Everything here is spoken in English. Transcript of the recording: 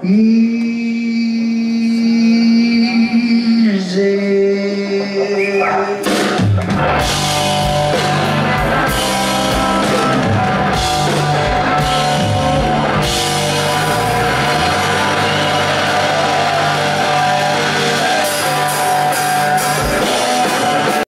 Easy.